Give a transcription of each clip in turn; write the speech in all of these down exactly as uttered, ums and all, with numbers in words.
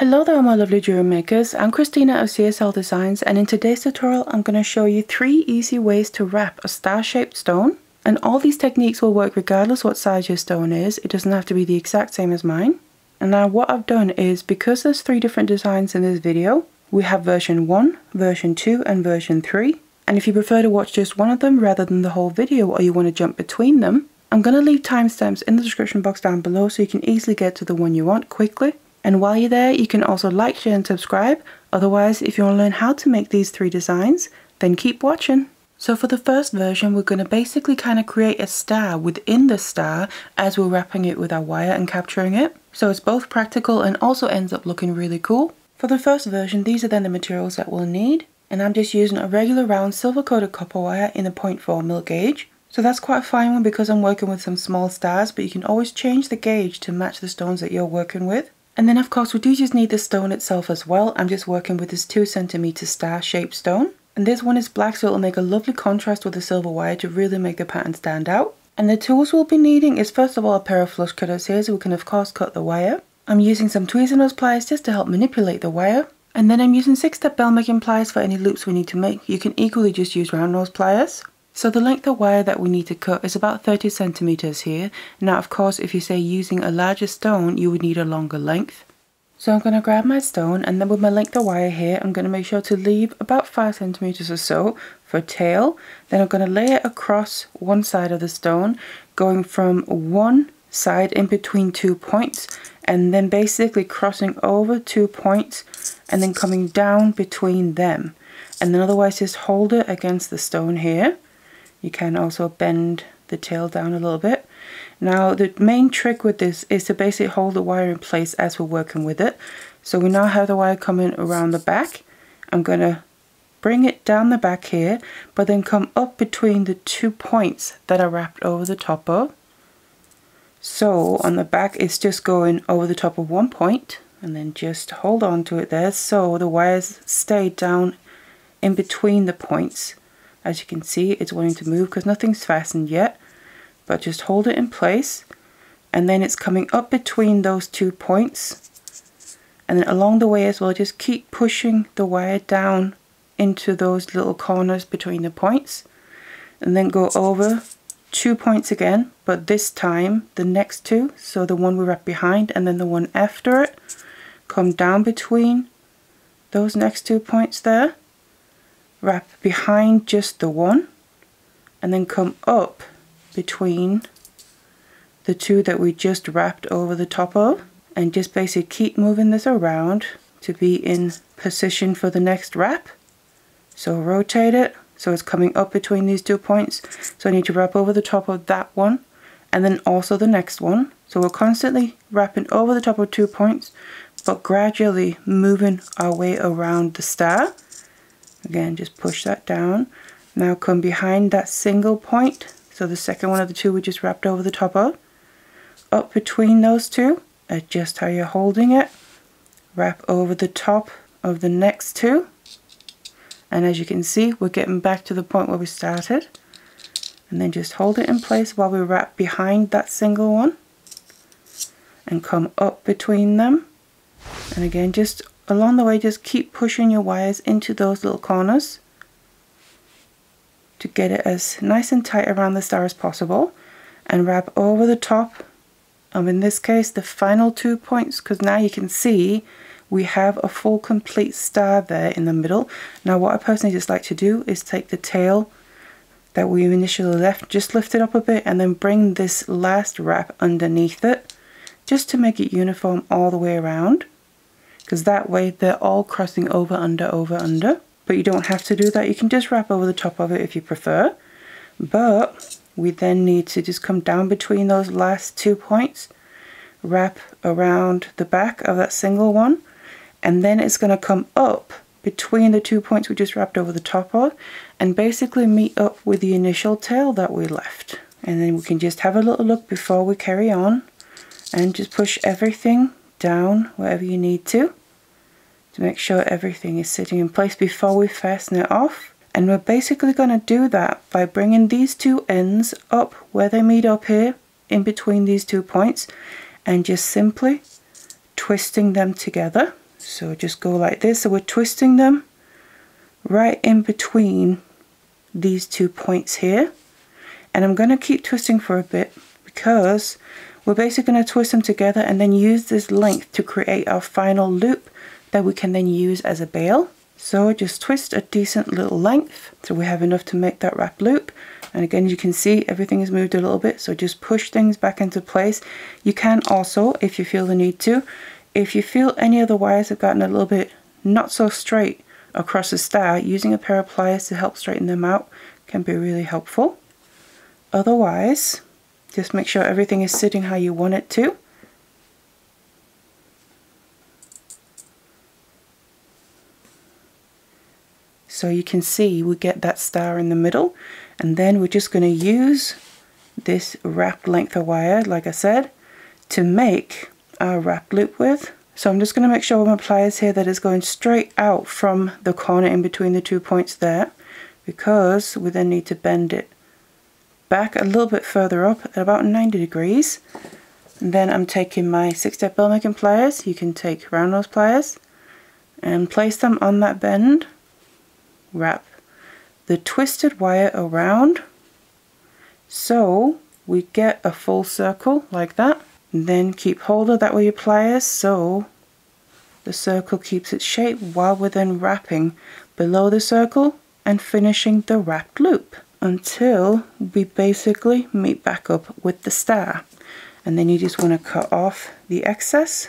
Hello there my lovely jewelry makers, I'm Christina of C S L Designs, and in today's tutorial I'm going to show you three easy ways to wrap a star-shaped stone, and all these techniques will work regardless what size your stone is. It doesn't have to be the exact same as mine. And now what I've done is, because there's three different designs in this video, we have version one, version two and version three, and if you prefer to watch just one of them rather than the whole video, or you want to jump between them, I'm going to leave timestamps in the description box down below so you can easily get to the one you want quickly. And while you're there, you can also like, share and subscribe. Otherwise, if you want to learn how to make these three designs, then keep watching. So for the first version, we're going to basically kind of create a star within the star as we're wrapping it with our wire and capturing it. So it's both practical and also ends up looking really cool. For the first version, these are then the materials that we'll need. And I'm just using a regular round silver-coated copper wire in a point four mil gauge. So that's quite a fine one because I'm working with some small stars, but you can always change the gauge to match the stones that you're working with. And then of course we do just need the stone itself as well. I'm just working with this two centimeter star shaped stone. And this one is black, so it'll make a lovely contrast with the silver wire to really make the pattern stand out. And the tools we'll be needing is first of all a pair of flush cutters here, so we can of course cut the wire. I'm using some Tweezernuts pliers just to help manipulate the wire. And then I'm using six-step bell making pliers for any loops we need to make. You can equally just use round nose pliers. So the length of wire that we need to cut is about thirty centimeters here. Now of course if you say using a larger stone you would need a longer length. So I'm going to grab my stone, and then with my length of wire here I'm going to make sure to leave about five centimeters or so for a tail. Then I'm going to lay it across one side of the stone, going from one side in between two points and then basically crossing over two points and then coming down between them. And then otherwise just hold it against the stone here. You can also bend the tail down a little bit. Now the main trick with this is to basically hold the wire in place as we're working with it. So we now have the wire coming around the back. I'm going to bring it down the back here, but then come up between the two points that are wrapped over the top of. So on the back it's just going over the top of one point, and then just hold on to it there so the wires stay down in between the points. As you can see, it's wanting to move because nothing's fastened yet, but just hold it in place, and then it's coming up between those two points, and then along the way as well just keep pushing the wire down into those little corners between the points, and then go over two points again, but this time the next two, so the one we wrap behind and then the one after it, come down between those next two points there, wrap behind just the one, and then come up between the two that we just wrapped over the top of, and just basically keep moving this around to be in position for the next wrap. So rotate it so it's coming up between these two points, so I need to wrap over the top of that one and then also the next one. So we're constantly wrapping over the top of two points but gradually moving our way around the star. Again, just push that down. Now come behind that single point, so the second one of the two we just wrapped over the top of. Up between those two, adjust how you're holding it. Wrap over the top of the next two. And as you can see, we're getting back to the point where we started. And then just hold it in place while we wrap behind that single one. And come up between them. And again, just along the way, just keep pushing your wires into those little corners to get it as nice and tight around the star as possible, and wrap over the top of, in this case, the final two points, because now you can see we have a full complete star there in the middle. Now what I personally just like to do is take the tail that we initially left, just lift it up a bit and then bring this last wrap underneath it just to make it uniform all the way around. Because that way they're all crossing over, under, over, under. But you don't have to do that, you can just wrap over the top of it if you prefer. But we then need to just come down between those last two points, wrap around the back of that single one, and then it's going to come up between the two points we just wrapped over the top of, and basically meet up with the initial tail that we left. And then we can just have a little look before we carry on, and just push everything down wherever you need to to make sure everything is sitting in place before we fasten it off. And we're basically going to do that by bringing these two ends up where they meet up here in between these two points, and just simply twisting them together So just go like this. So we're twisting them right in between these two points here, and I'm going to keep twisting for a bit because we're basically going to twist them together and then use this length to create our final loop that we can then use as a bail. So just twist a decent little length so we have enough to make that wrap loop. And again, you can see everything has moved a little bit, so just push things back into place. You can also, if you feel the need to, if you feel any of the wires have gotten a little bit not so straight across the star, using a pair of pliers to help straighten them out can be really helpful. Otherwise, just make sure everything is sitting how you want it to. So you can see we get that star in the middle, and then we're just going to use this wrapped length of wire, like I said, to make our wrap loop with. So I'm just going to make sure with my pliers here that it's going straight out from the corner in between the two points there, because we then need to bend it back a little bit further up at about ninety degrees. And then I'm taking my six-step bell making pliers, you can take round nose pliers, and place them on that bend. Wrap the twisted wire around so we get a full circle like that, and then keep hold of that with your pliers so the circle keeps its shape while we're then wrapping below the circle and finishing the wrapped loop until we basically meet back up with the star. And then you just want to cut off the excess,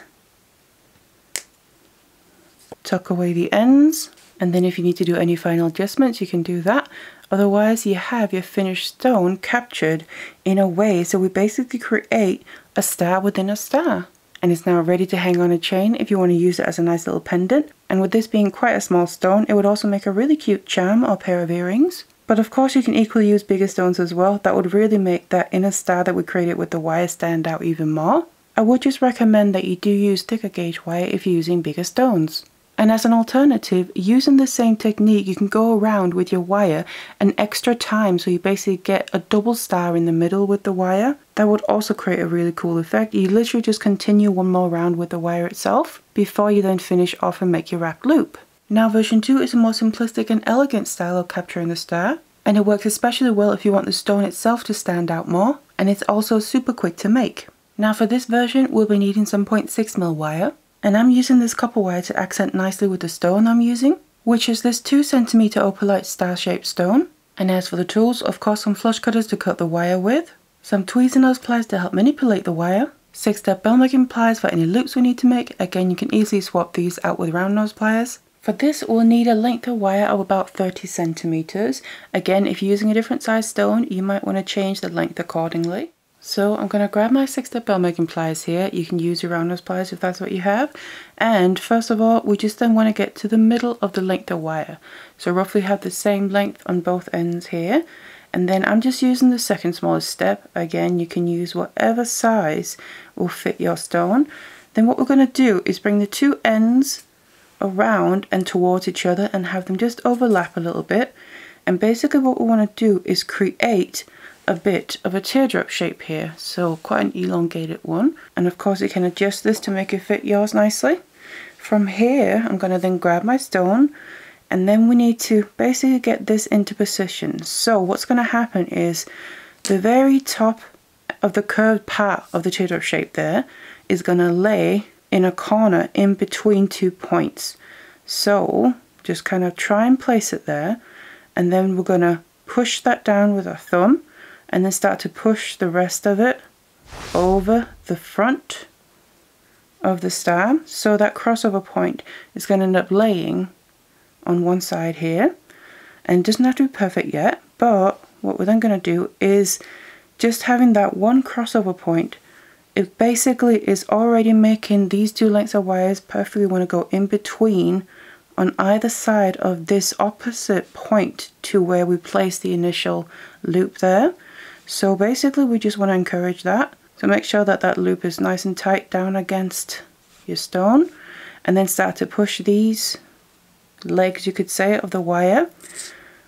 tuck away the ends, and then if you need to do any final adjustments, you can do that. Otherwise, you have your finished stone captured in a way. So we basically create a star within a star. And it's now ready to hang on a chain if you want to use it as a nice little pendant. And with this being quite a small stone, it would also make a really cute charm or pair of earrings. But of course, you can equally use bigger stones as well. That would really make that inner star that we created with the wire stand out even more. I would just recommend that you do use thicker gauge wire if you're using bigger stones. And as an alternative, using the same technique, you can go around with your wire an extra time, so you basically get a double star in the middle with the wire. That would also create a really cool effect. You literally just continue one more round with the wire itself before you then finish off and make your wrap loop. Now version two is a more simplistic and elegant style of capturing a star, and it works especially well if you want the stone itself to stand out more, and it's also super quick to make. Now for this version, we'll be needing some zero point six millimeter wire. And I'm using this copper wire to accent nicely with the stone I'm using, which is this two centimeter opalite star-shaped stone. And as for the tools, of course, some flush cutters to cut the wire with, some tweezers and nose pliers to help manipulate the wire, six-step bell making pliers for any loops we need to make. Again, you can easily swap these out with round nose pliers. For this, we'll need a length of wire of about thirty centimeters. Again, if you're using a different size stone, you might want to change the length accordingly. So I'm going to grab my six-step bell making pliers here. You can use your round nose pliers if that's what you have. And first of all, we just then want to get to the middle of the length of wire. So roughly have the same length on both ends here. And then I'm just using the second smallest step. Again, you can use whatever size will fit your stone. Then what we're going to do is bring the two ends around and towards each other and have them just overlap a little bit. And basically what we want to do is create a bit of a teardrop shape here, so quite an elongated one. And of course you can adjust this to make it fit yours nicely. From here I'm going to then grab my stone, and then we need to basically get this into position. So what's going to happen is the very top of the curved part of the teardrop shape there is going to lay in a corner in between two points. So just kind of try and place it there, and then we're going to push that down with our thumb and then start to push the rest of it over the front of the star. So that crossover point is going to end up laying on one side here, and it doesn't have to be perfect yet, but what we're then going to do is just having that one crossover point, it basically is already making these two lengths of wires perfectly want to go in between on either side of this opposite point to where we placed the initial loop there. So basically we just want to encourage that. So make sure that that loop is nice and tight down against your stone, and then start to push these legs, you could say, of the wire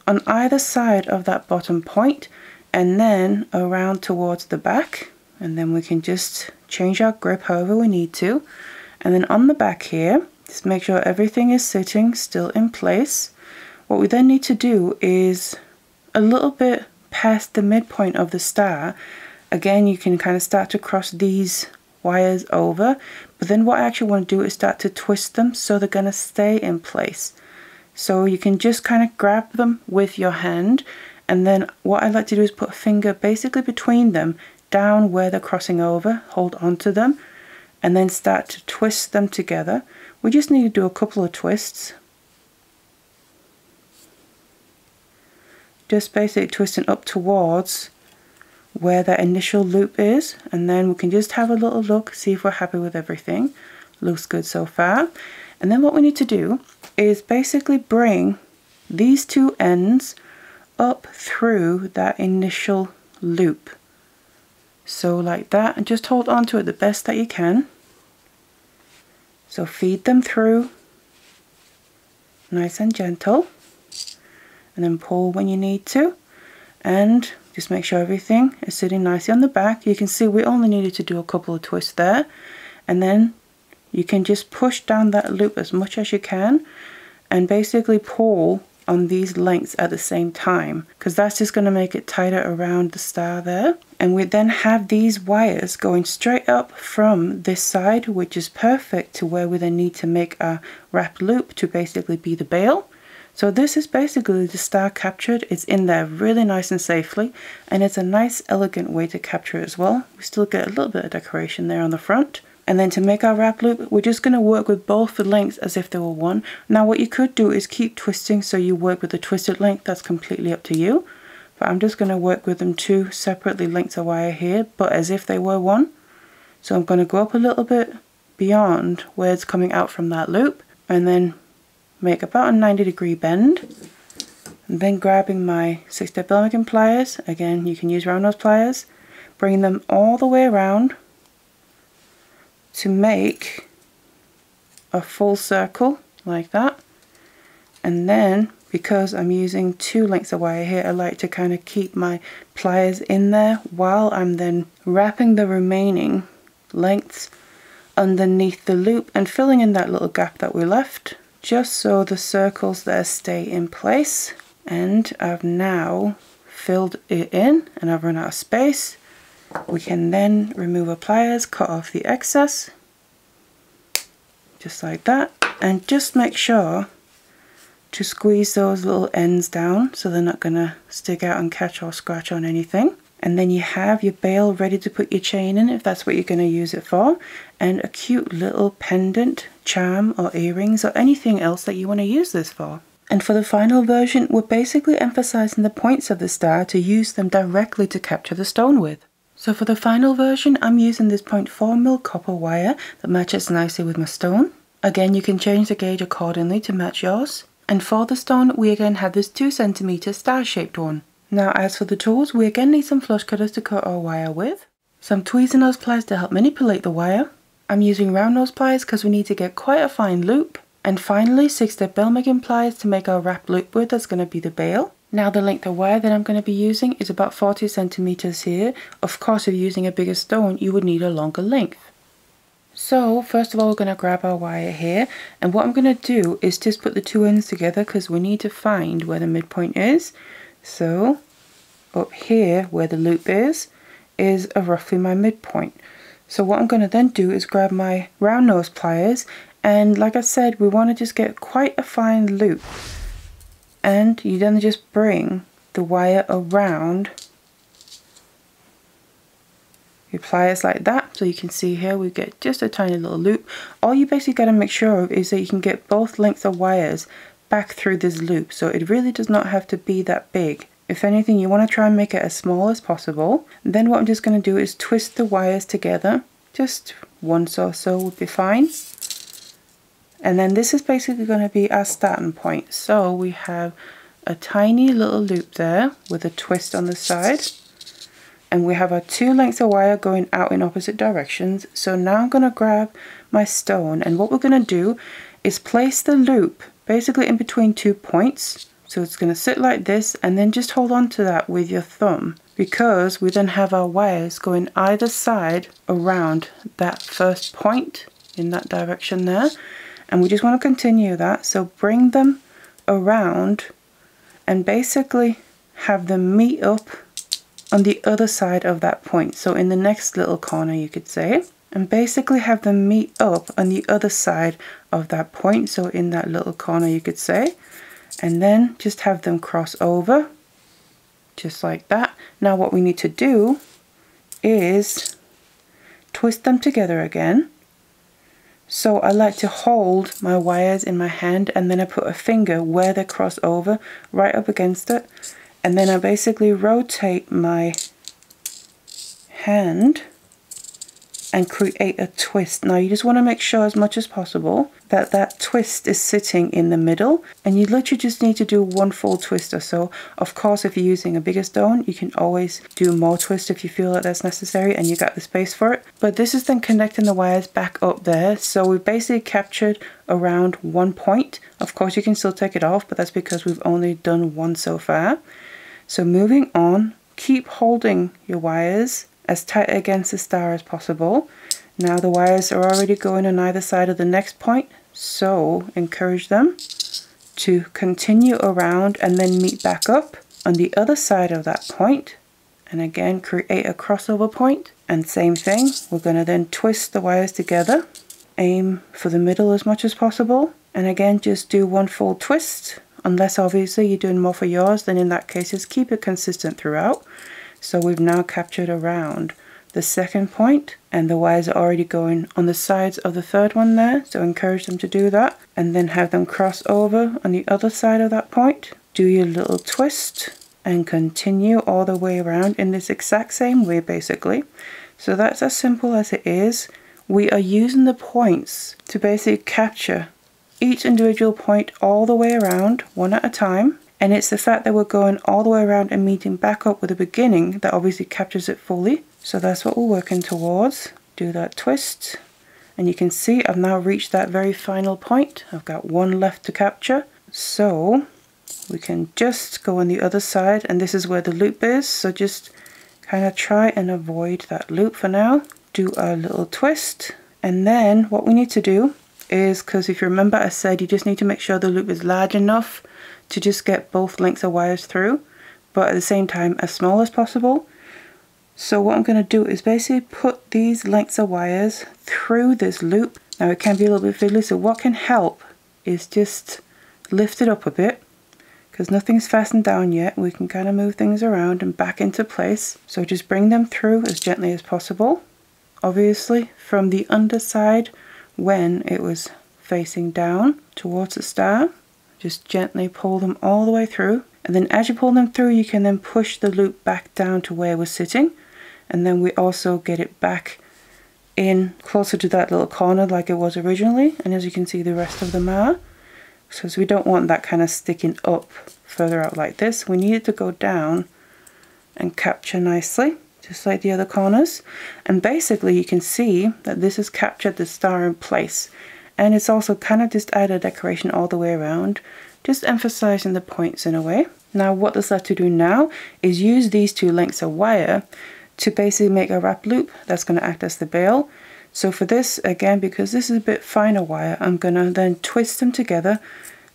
on either side of that bottom point, and then around towards the back. And then we can just change our grip however we need to. And then on the back here, Just make sure everything is sitting still in place. What we then need to do is a little bit past the midpoint of the star. Again, you can kind of start to cross these wires over, but then what I actually want to do is start to twist them so they're going to stay in place. So you can just kind of grab them with your hand, and then what I like to do is put a finger basically between them down where they're crossing over, hold onto them, and then start to twist them together. We just need to do a couple of twists. Just basically twisting up towards where that initial loop is, and then we can just have a little look, see if we're happy with everything. Looks good so far. And then what we need to do is basically bring these two ends up through that initial loop. So like that, and just hold on to it the best that you can. So feed them through, nice and gentle, and then pull when you need to, and just make sure everything is sitting nicely on the back. You can see we only needed to do a couple of twists there, and then you can just push down that loop as much as you can and basically pull on these lengths at the same time, because that's just going to make it tighter around the star there. And we then have these wires going straight up from this side, which is perfect, to where we then need to make a wrap loop to basically be the bail. So this is basically the star captured. It's in there really nice and safely, and it's a nice elegant way to capture it as well. We still get a little bit of decoration there on the front. And then to make our wrap loop, we're just going to work with both the lengths as if they were one. Now what you could do is keep twisting so you work with the twisted length. That's completely up to you. But I'm just going to work with them two separately lengths of wire here, but as if they were one. So I'm going to go up a little bit beyond where it's coming out from that loop, and then make about a ninety degree bend. And then grabbing my six-step bell making pliers, again you can use round nose pliers, bring them all the way around to make a full circle like that. And then because I'm using two lengths of wire here, I like to kind of keep my pliers in there while I'm then wrapping the remaining lengths underneath the loop and filling in that little gap that we left, just so the circles there stay in place. And I've now filled it in and I've run out of space. We can then remove our pliers, cut off the excess, just like that, and just make sure to squeeze those little ends down so they're not going to stick out and catch or scratch on anything. And then you have your bail ready to put your chain in, if that's what you're going to use it for, and a cute little pendant, charm or earrings or anything else that you want to use this for. And for the final version, we're basically emphasizing the points of the star to use them directly to capture the stone with. So for the final version, I'm using this zero point four mil copper wire that matches nicely with my stone. Again, you can change the gauge accordingly to match yours. And for the stone, we again have this two centimeter star-shaped one. Now as for the tools, we again need some flush cutters to cut our wire with, some tweezers and nose pliers to help manipulate the wire. I'm using round nose pliers because we need to get quite a fine loop. And finally, six-step bell making pliers to make our wrap loop with that's going to be the bail. Now the length of wire that I'm going to be using is about forty centimeters here. Of course, if you're using a bigger stone, you would need a longer length. So first of all, we're going to grab our wire here, and what I'm going to do is just put the two ends together because we need to find where the midpoint is. So up here where the loop is, is roughly my midpoint. So what I'm going to then do is grab my round nose pliers, and like I said, we want to just get quite a fine loop. And you then just bring the wire around your pliers like that. So you can see here we get just a tiny little loop. All you basically got to make sure of is that you can get both lengths of wires back through this loop. So it really does not have to be that big. If anything, you want to try and make it as small as possible. And then what I'm just going to do is twist the wires together. Just once or so would be fine. And then this is basically going to be our starting point. So we have a tiny little loop there with a twist on the side, and we have our two lengths of wire going out in opposite directions. So now I'm going to grab my stone, and what we're going to do is place the loop basically in between two points. So it's going to sit like this, and then just hold on to that with your thumb, because we then have our wires going either side around that first point in that direction there. and we just want to continue that. So bring them around and basically have them meet up on the other side of that point, so in the next little corner you could say, and basically have them meet up on the other side of that point, so in that little corner you could say, and then just have them cross over just like that. Now what we need to do is twist them together again. So I like to hold my wires in my hand and then I put a finger where they cross over, right up against it, and then I basically rotate my hand and create a twist. Now you just want to make sure as much as possible that that twist is sitting in the middle, and you literally just need to do one full twist or so. Of course, if you're using a bigger stone, you can always do more twists if you feel that that's necessary and you got the space for it. But this is then connecting the wires back up there. So we basically captured around one point. Of course, you can still take it off, but that's because we've only done one so far. So moving on, keep holding your wires as tight against the star as possible. Now the wires are already going on either side of the next point, so encourage them to continue around and then meet back up on the other side of that point, and again create a crossover point. And same thing, we're going to then twist the wires together, aim for the middle as much as possible, and again just do one full twist, unless obviously you're doing more for yours, then in that case just keep it consistent throughout. So we've now captured around the second point, and the wires are already going on the sides of the third one there, so encourage them to do that, and then have them cross over on the other side of that point. Do your little twist and continue all the way around in this exact same way basically. So that's as simple as it is. We are using the points to basically capture each individual point all the way around, one at a time. And it's the fact that we're going all the way around and meeting back up with the beginning that obviously captures it fully. So that's what we're working towards. Do that twist. And you can see I've now reached that very final point. I've got one left to capture. So we can just go on the other side, and this is where the loop is. So just kind of try and avoid that loop for now. Do a little twist. And then what we need to do is, because if you remember I said you just need to make sure the loop is large enough to just get both lengths of wires through, but at the same time as small as possible. So what I'm going to do is basically put these lengths of wires through this loop. Now it can be a little bit fiddly, so what can help is just lift it up a bit, because nothing's fastened down yet. We can kind of move things around and back into place. So just bring them through as gently as possible, obviously from the underside when it was facing down towards the star. Just gently pull them all the way through, and then as you pull them through you can then push the loop back down to where we're sitting, and then we also get it back in closer to that little corner like it was originally. And as you can see the rest of them are, so, so we don't want that kind of sticking up further out like this. We need it to go down and capture nicely just like the other corners, and basically you can see that this has captured the star in place. And it's also kind of just added decoration all the way around, just emphasizing the points in a way. Now what there's left to do now is use these two lengths of wire to basically make a wrap loop that's going to act as the bail. So for this, again, because this is a bit finer wire, I'm going to then twist them together.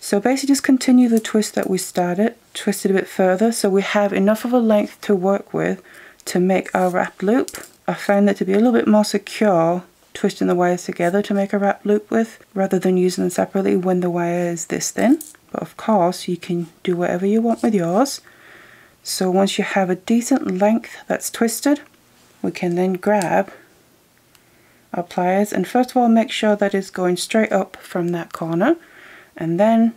So basically just continue the twist that we started, twist it a bit further so we have enough of a length to work with to make our wrap loop. I found that to be a little bit more secure twisting the wires together to make a wrap loop with, rather than using them separately when the wire is this thin. But of course you can do whatever you want with yours. So once you have a decent length that's twisted, we can then grab our pliers and first of all make sure that it's going straight up from that corner, and then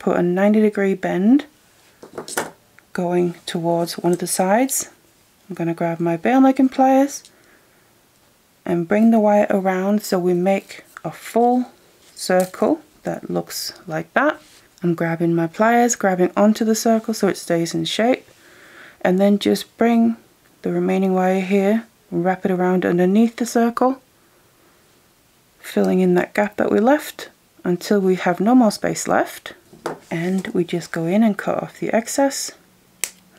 put a ninety degree bend going towards one of the sides. I'm going to grab my bail making pliers and bring the wire around so we make a full circle that looks like that. I'm grabbing my pliers, grabbing onto the circle so it stays in shape, and then just bring the remaining wire here and wrap it around underneath the circle, filling in that gap that we left until we have no more space left, and we just go in and cut off the excess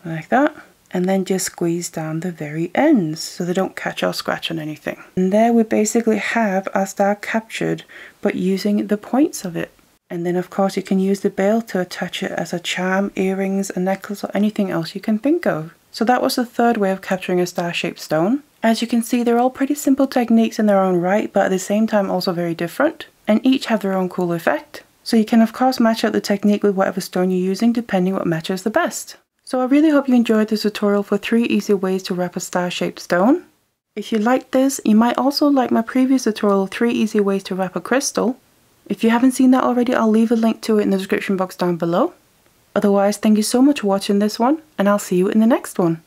like that. and then just squeeze down the very ends so they don't catch or scratch on anything. And there we basically have our star captured, but using the points of it. And then of course you can use the bail to attach it as a charm, earrings, a necklace, or anything else you can think of. So that was the third way of capturing a star-shaped stone. As you can see, they're all pretty simple techniques in their own right, but at the same time also very different, and each have their own cool effect. So you can of course match up the technique with whatever stone you're using, depending what matches the best. So I really hope you enjoyed this tutorial for three easy ways to wrap a star-shaped stone. If you liked this, you might also like my previous tutorial, three easy ways to wrap a crystal. If you haven't seen that already, I'll leave a link to it in the description box down below. Otherwise, thank you so much for watching this one, and I'll see you in the next one.